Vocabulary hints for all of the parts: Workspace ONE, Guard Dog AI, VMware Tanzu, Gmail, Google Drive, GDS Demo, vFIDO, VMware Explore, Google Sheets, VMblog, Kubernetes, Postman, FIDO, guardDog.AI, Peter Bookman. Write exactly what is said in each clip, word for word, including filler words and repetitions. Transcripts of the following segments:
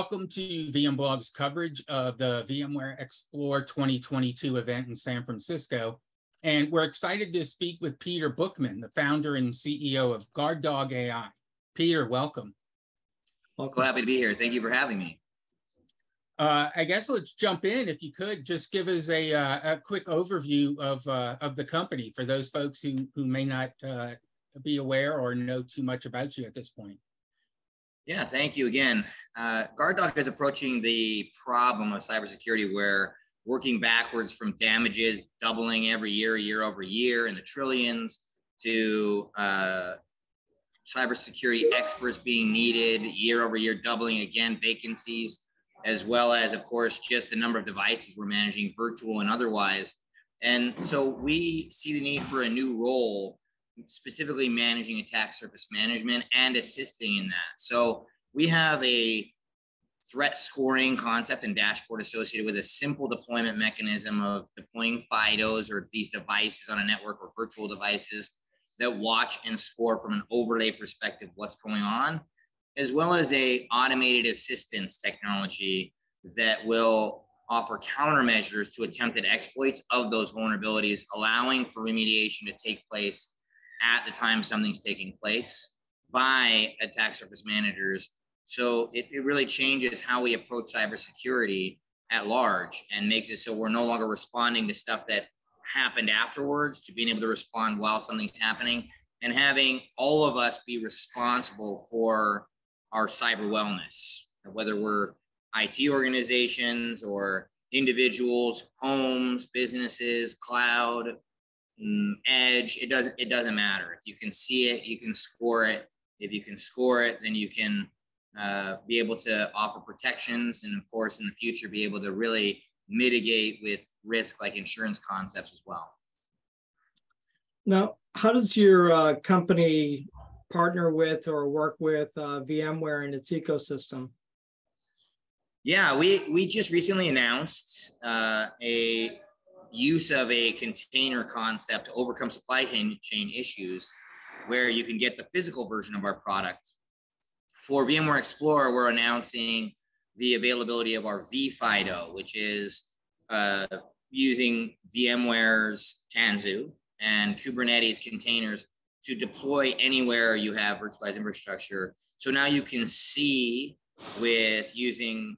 Welcome to VMblog's coverage of the VMware Explore twenty twenty-two event in San Francisco. And we're excited to speak with Peter Bookman, the founder and C E O of guard dog dot A I. Peter, welcome. Welcome. Happy to be here. Thank you for having me. Uh, I guess let's jump in. If you could, just give us a, uh, a quick overview of, uh, of the company for those folks who, who may not uh, be aware or know too much about you at this point. Yeah, thank you again. Uh, guard dog is approaching the problem of cybersecurity where working backwards from damages doubling every year, year over year in the trillions to uh, cybersecurity experts being needed year over year, doubling again vacancies, as well as, of course, just the number of devices we're managing, virtual and otherwise. And so we see the need for a new role, specifically managing attack surface management and assisting in that. So we have a threat scoring concept and dashboard associated with a simple deployment mechanism of deploying FIDOs, or these devices on a network or virtual devices that watch and score from an overlay perspective what's going on, as well as a automated assistance technology that will offer countermeasures to attempted exploits of those vulnerabilities, allowing for remediation to take place at the time something's taking place by attack surface managers. So it, it really changes how we approach cybersecurity at large and makes it so we're no longer responding to stuff that happened afterwards, to being able to respond while something's happening and having all of us be responsible for our cyber wellness, whether we're I T organizations or individuals, homes, businesses, cloud, edge, it doesn't, it doesn't matter. If you can see it, you can score it. If you can score it, then you can uh, be able to offer protections. And of course, in the future, be able to really mitigate with risk like insurance concepts as well. Now, how does your uh, company partner with or work with uh, VMware and its ecosystem? Yeah, we, we just recently announced uh, a use of a container concept to overcome supply chain issues, where you can get the physical version of our product. For VMware Explore, we're announcing the availability of our vFIDO, which is uh, using VMware's Tanzu and Kubernetes containers to deploy anywhere you have virtualized infrastructure. So now you can see, with using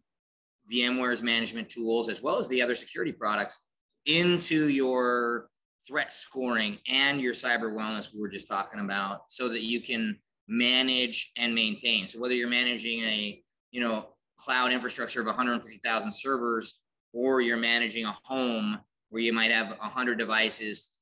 VMware's management tools, as well as the other security products, into your threat scoring and your cyber wellness we were just talking about, so that you can manage and maintain. So whether you're managing a, you know, cloud infrastructure of one hundred fifty thousand servers, or you're managing a home where you might have one hundred devices,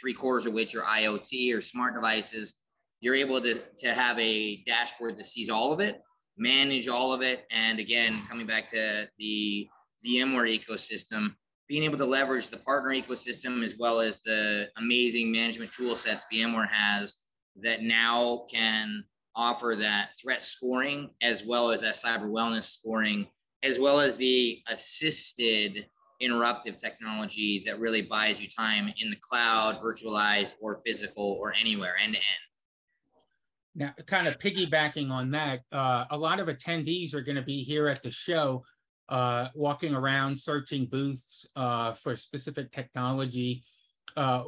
three quarters of which are I O T or smart devices, you're able to, to have a dashboard that sees all of it, manage all of it. And again, coming back to the VMware ecosystem, being able to leverage the partner ecosystem, as well as the amazing management tool sets VMware has that now can offer that threat scoring, as well as that cyber wellness scoring, as well as the assisted interruptive technology that really buys you time in the cloud, virtualized or physical or anywhere end to end. Now, kind of piggybacking on that, uh, a lot of attendees are going to be here at the show, Uh, walking around, searching booths uh, for specific technology. Uh,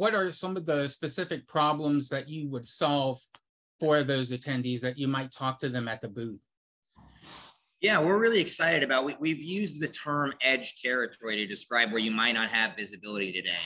what are some of the specific problems that you would solve for those attendees that you might talk to them at the booth? Yeah, we're really excited about, we, we've used the term edge territory to describe where you might not have visibility today.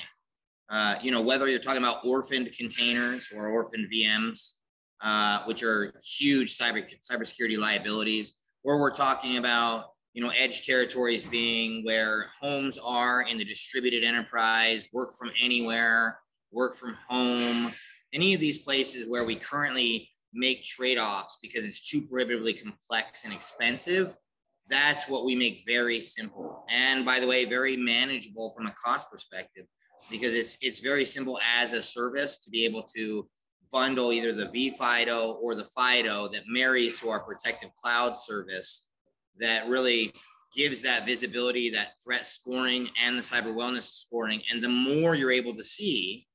Uh, you know, whether you're talking about orphaned containers or orphaned V Ms, uh, which are huge cyber cybersecurity liabilities, or we're talking about, you know, edge territories being where homes are in the distributed enterprise, work from anywhere, work from home, any of these places where we currently make trade-offs because it's too prohibitively complex and expensive. That's what we make very simple. And by the way, very manageable from a cost perspective, because it's, it's very simple as a service to be able to bundle either the vFIDO or the FIDO that marries to our protective cloud service that really gives that visibility, that threat scoring and the cyber wellness scoring. And the more you're able to see,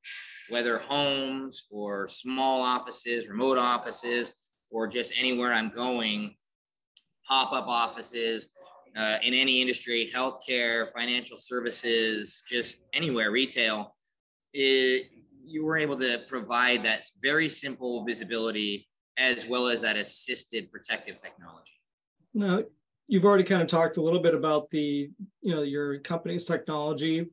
whether homes or small offices, remote offices, or just anywhere I'm going, pop-up offices uh, in any industry, healthcare, financial services, just anywhere, retail, it, you were able to provide that very simple visibility as well as that assisted protective technology. Now, you've already kind of talked a little bit about the, you know, your company's technology,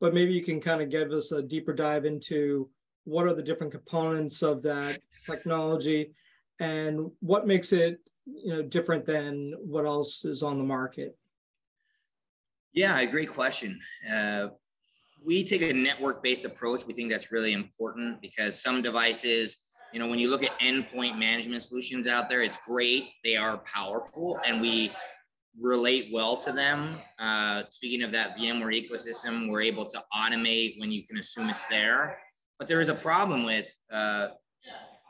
but maybe you can kind of give us a deeper dive into what are the different components of that technology and what makes it, you know, different than what else is on the market? Yeah, great question. Uh, we take a network-based approach. We think that's really important because some devices, you know, when you look at endpoint management solutions out there, it's great. They are powerful and we relate well to them. Uh, speaking of that VMware ecosystem, we're able to automate when you can assume it's there. But there is a problem with uh,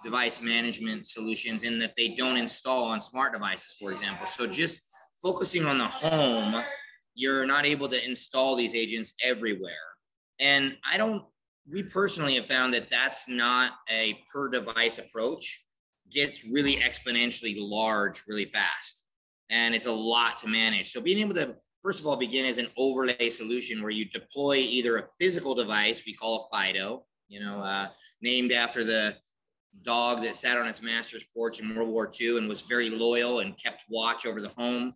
device management solutions in that they don't install on smart devices, for example. So just focusing on the home, you're not able to install these agents everywhere. And I don't, we personally have found that that's not a per device approach. Gets really exponentially large really fast. And it's a lot to manage. So being able to, first of all, begin as an overlay solution where you deploy either a physical device, we call a FIDO, you know, uh, named after the dog that sat on its master's porch in World War Two and was very loyal and kept watch over the home,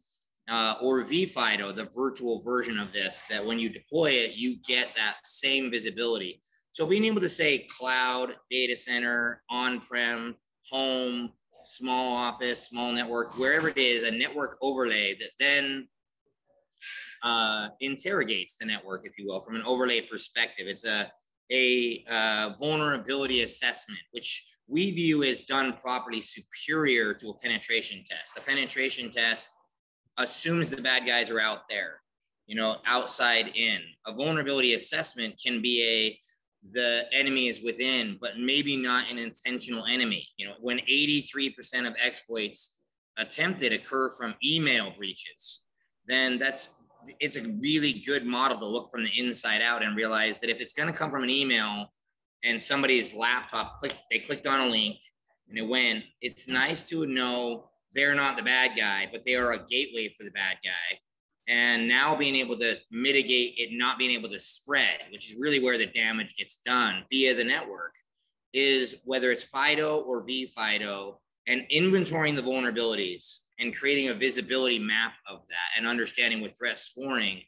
uh, or vFIDO, the virtual version of this, that when you deploy it, you get that same visibility. So being able to say cloud, data center, on-prem, home, small office, small network, wherever it is, a network overlay that then uh, interrogates the network, if you will, from an overlay perspective. It's a a uh, vulnerability assessment, which we view as done properly superior to a penetration test. The penetration test assumes the bad guys are out there, you know, outside in. A vulnerability assessment can be a, the enemy is within, but maybe not an intentional enemy. You know, when eighty-three percent of exploits attempted occur from email breaches, then that's, it's a really good model to look from the inside out and realize that if it's going to come from an email and somebody's laptop, clicked, they clicked on a link and it went, it's nice to know they're not the bad guy, but they are a gateway for the bad guy. And now being able to mitigate it, not being able to spread, which is really where the damage gets done via the network, is whether it's FIDO or vFIDO and inventorying the vulnerabilities and creating a visibility map of that and understanding with threat scoring,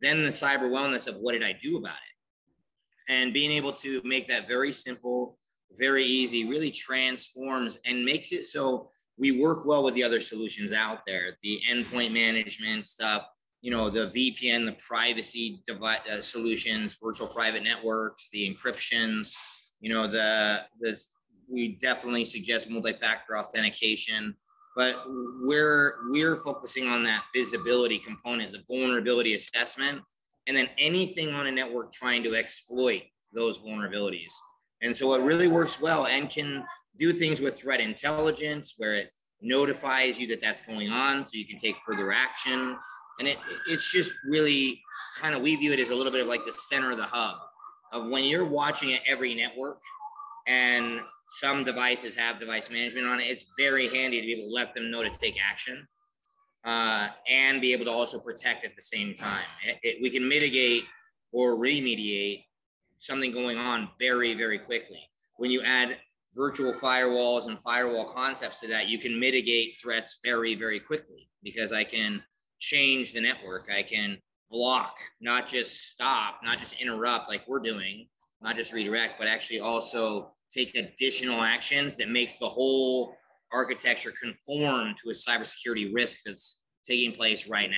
then the cyber wellness of what did I do about it? And being able to make that very simple, very easy, really transforms and makes it so we work well with the other solutions out there, the endpoint management stuff, you know, the V P N, the privacy device, uh, solutions, virtual private networks, the encryptions, you know, the, the we definitely suggest multi-factor authentication. But we're, we're focusing on that visibility component, the vulnerability assessment, and then anything on a network trying to exploit those vulnerabilities. And so it really works well and can do things with threat intelligence where it notifies you that that's going on so you can take further action. And it, it's just really kind of, we view it as a little bit of like the center of the hub of when you're watching at every network and some devices have device management on it. It's very handy to be able to let them know to take action uh, and be able to also protect at the same time. It, it, we can mitigate or remediate something going on very, very quickly. When you add virtual firewalls and firewall concepts to that, you can mitigate threats very, very quickly because I can change the network. I can block, not just stop, not just interrupt like we're doing, not just redirect, but actually also take additional actions that makes the whole architecture conform to a cybersecurity risk that's taking place right now.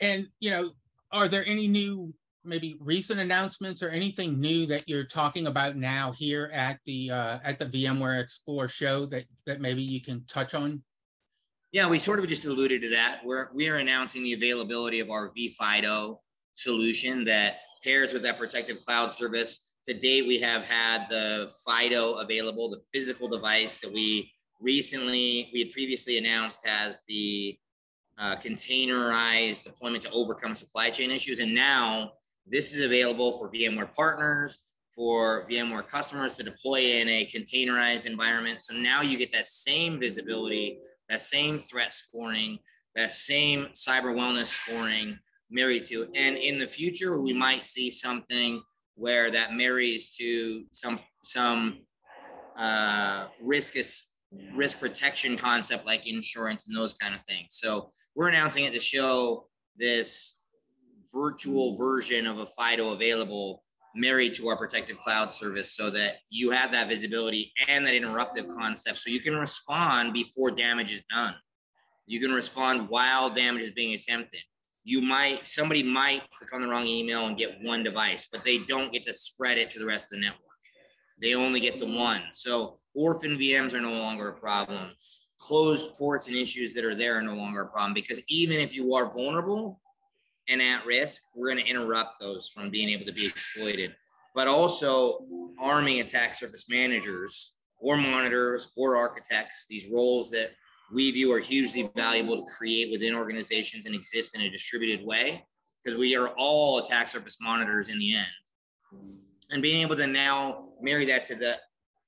And, you know, are there any new, maybe recent announcements or anything new that you're talking about now here at the uh, at the VMware Explore show that, that maybe you can touch on? Yeah, we sort of just alluded to that. We're, we're announcing the availability of our vFIDO solution that pairs with that protective cloud service. To date, we have had the FIDO available, the physical device that we recently, we had previously announced as the uh, containerized deployment to overcome supply chain issues. And now this is available for VMware partners, for VMware customers to deploy in a containerized environment. So now you get that same visibility that same threat scoring, that same cyber wellness scoring married to, and in the future, we might see something where that marries to some, some uh, risk, risk protection concept like insurance and those kind of things. So we're announcing it to show this virtual version of a FIDO available married to our protective cloud service so that you have that visibility and that interruptive concept. So you can respond before damage is done. You can respond while damage is being attempted. You might, somebody might click on the wrong email and get one device, but they don't get to spread it to the rest of the network. They only get the one. So orphan V Ms are no longer a problem. Closed ports and issues that are there are no longer a problem, because even if you are vulnerable and at risk, we're going to interrupt those from being able to be exploited. But also arming attack surface managers or monitors or architects, these roles that we view are hugely valuable to create within organizations and exist in a distributed way, because we are all attack surface monitors in the end. And being able to now marry that to the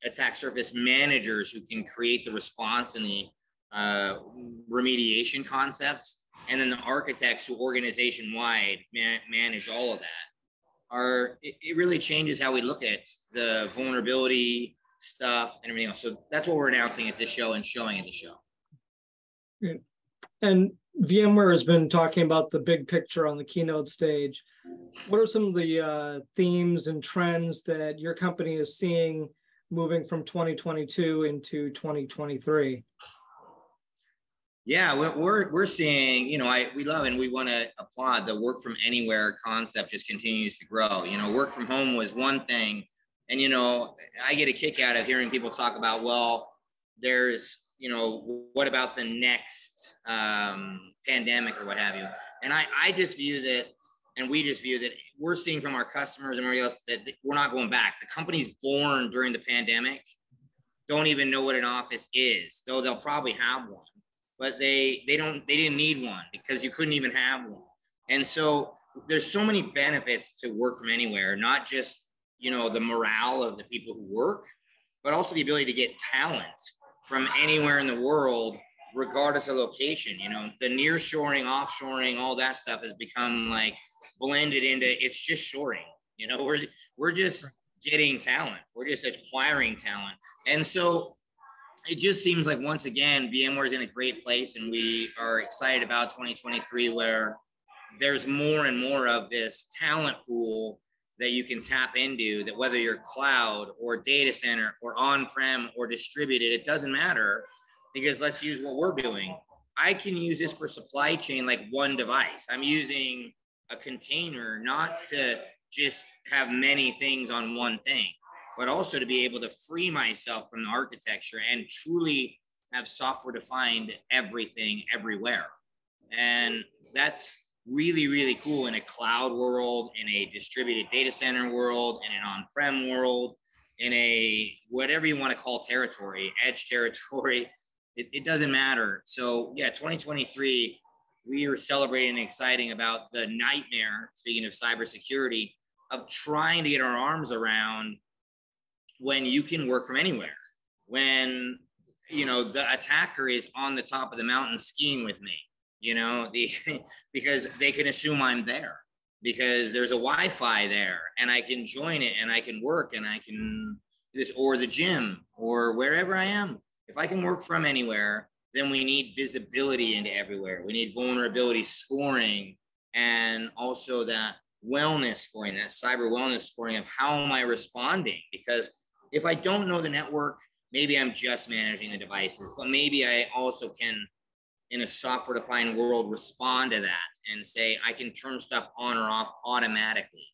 attack surface managers who can create the response and the uh, remediation concepts, and then the architects who organization-wide man manage all of that, are, it, it really changes how we look at the vulnerability stuff and everything else. So that's what we're announcing at this show and showing at the show. Great. And VMware has been talking about the big picture on the keynote stage. What are some of the uh, themes and trends that your company is seeing moving from twenty twenty-two into twenty twenty-three? Yeah, we're, we're seeing, you know, I, we love and we want to applaud the work from anywhere concept just continues to grow. You know, work from home was one thing. And, you know, I get a kick out of hearing people talk about, well, there's, you know, what about the next um, pandemic or what have you? And I, I just view that, and we just view that we're seeing from our customers and everybody else that we're not going back. The companies born during the pandemic don't even know what an office is, though they'll probably have one. But they they don't they didn't need one because you couldn't even have one. And so there's so many benefits to work from anywhere, not just, you know, the morale of the people who work, but also the ability to get talent from anywhere in the world, regardless of location. You know, the nearshoring, offshoring, all that stuff has become like blended into it's just shoring. You know, we're we're just getting talent, we're just acquiring talent, and so. It just seems like once again, VMware is in a great place, and we are excited about twenty twenty-three, where there's more and more of this talent pool that you can tap into, that whether you're cloud or data center or on-prem or distributed, it doesn't matter, because let's use what we're doing. I can use this for supply chain like one device. I'm using a container not to just have many things on one thing, but also to be able to free myself from the architecture and truly have software-defined everything everywhere. And that's really, really cool in a cloud world, in a distributed data center world, in an on-prem world, in a whatever you want to call territory, edge territory, it, it doesn't matter. So yeah, twenty twenty-three, we are celebrating and exciting about the nightmare, speaking of cybersecurity, of trying to get our arms around when you can work from anywhere, when, you know, the attacker is on the top of the mountain skiing with me, you know, the, because they can assume I'm there because there's a Wi-Fi there and I can join it and I can work and I can do this, or the gym or wherever I am. If I can work from anywhere, then we need visibility into everywhere. We need vulnerability scoring and also that wellness scoring, that cyber wellness scoring of how am I responding? Because if I don't know the network, maybe I'm just managing the devices, but maybe I also can, in a software-defined world, respond to that and say, I can turn stuff on or off automatically.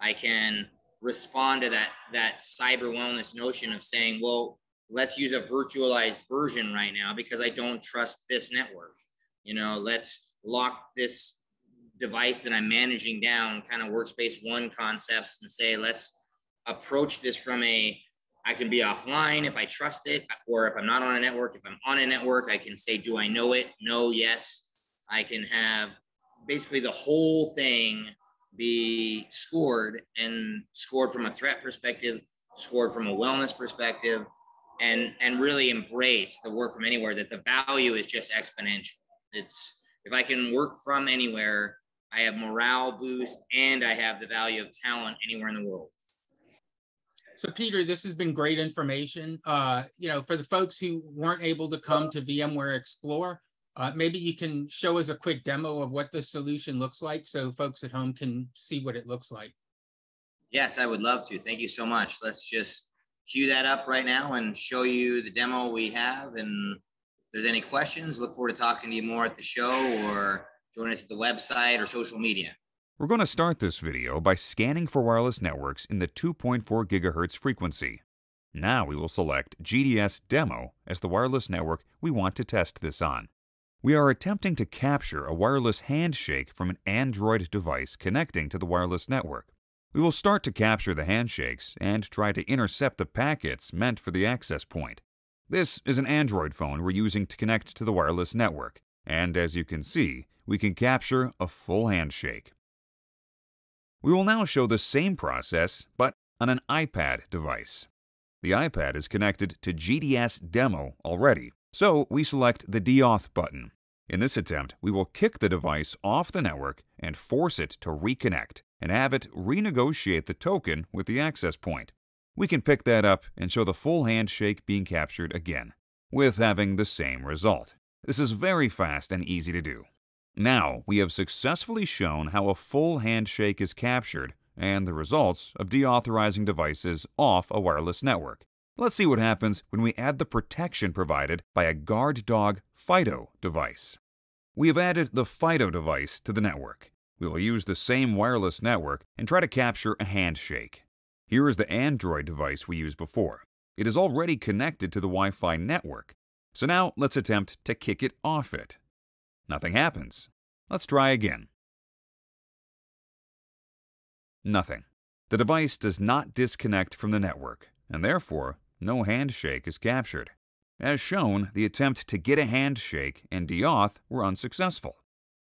I can respond to that, that cyber wellness notion of saying, well, let's use a virtualized version right now because I don't trust this network. You know, let's lock this device that I'm managing down, kind of Workspace ONE concepts, and say, let's approach this from a, I can be offline if I trust it, or if I'm not on a network. If I'm on a network, I can say, do I know it? No, yes. I can have basically the whole thing be scored, and scored from a threat perspective, scored from a wellness perspective, and and really embrace the work from anywhere, that the value is just exponential. It's, if I can work from anywhere, I have morale boost and I have the value of talent anywhere in the world. So Peter, this has been great information. Uh, you know, for the folks who weren't able to come to VMware Explore, uh, maybe you can show us a quick demo of what the solution looks like so folks at home can see what it looks like. Yes, I would love to. Thank you so much. Let's just cue that up right now and show you the demo we have. And if there's any questions, look forward to talking to you more at the show, or join us at the website or social media. We're going to start this video by scanning for wireless networks in the two point four gigahertz frequency. Now we will select G D S Demo as the wireless network we want to test this on. We are attempting to capture a wireless handshake from an Android device connecting to the wireless network. We will start to capture the handshakes and try to intercept the packets meant for the access point. This is an Android phone we're using to connect to the wireless network, and as you can see, we can capture a full handshake. We will now show the same process, but on an iPad device. The iPad is connected to G D S Demo already, so we select the deauth button. In this attempt, we will kick the device off the network and force it to reconnect, and have it renegotiate the token with the access point. We can pick that up and show the full handshake being captured again, with having the same result. This is very fast and easy to do. Now we have successfully shown how a full handshake is captured and the results of deauthorizing devices off a wireless network. Let's see what happens when we add the protection provided by a guard dog dot A I device. We have added the FIDO device to the network. We will use the same wireless network and try to capture a handshake. Here is the Android device we used before. It is already connected to the Wi-Fi network. So now let's attempt to kick it off it. Nothing happens. Let's try again. Nothing. The device does not disconnect from the network, and therefore no handshake is captured. As shown, the attempt to get a handshake and deauth were unsuccessful.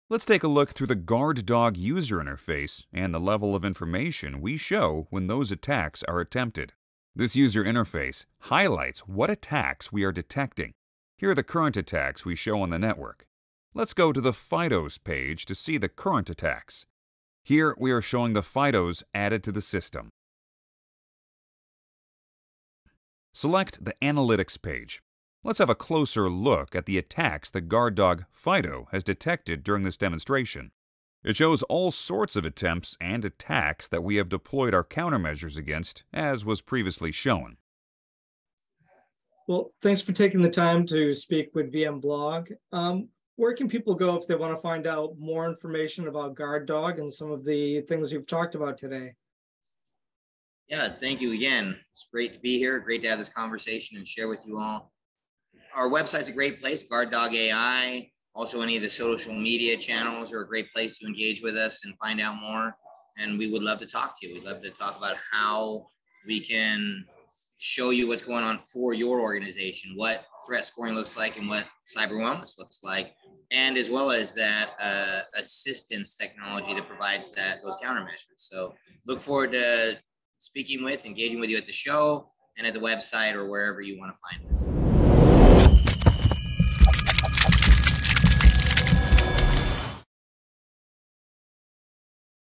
Let's take a look through the guard dog user interface and the level of information we show when those attacks are attempted. This user interface highlights what attacks we are detecting. Here are the current attacks we show on the network. Let's go to the FIDOs page to see the current attacks. Here we are showing the FIDOs added to the system. Select the Analytics page. Let's have a closer look at the attacks the guard dog FIDO has detected during this demonstration. It shows all sorts of attempts and attacks that we have deployed our countermeasures against, as was previously shown. Well, thanks for taking the time to speak with VMblog. Um, Where can people go if they want to find out more information about guard dog and some of the things you've talked about today? Yeah, thank you again. It's great to be here. Great to have this conversation and share with you all. Our website's a great place, guard dog dot A I. Also, any of the social media channels are a great place to engage with us and find out more. And we would love to talk to you. We'd love to talk about how we can show you what's going on for your organization, what threat scoring looks like and what cyber wellness looks like, and as well as that uh, assistance technology that provides that those countermeasures. So look forward to speaking with, engaging with you at the show and at the website or wherever you want to find us.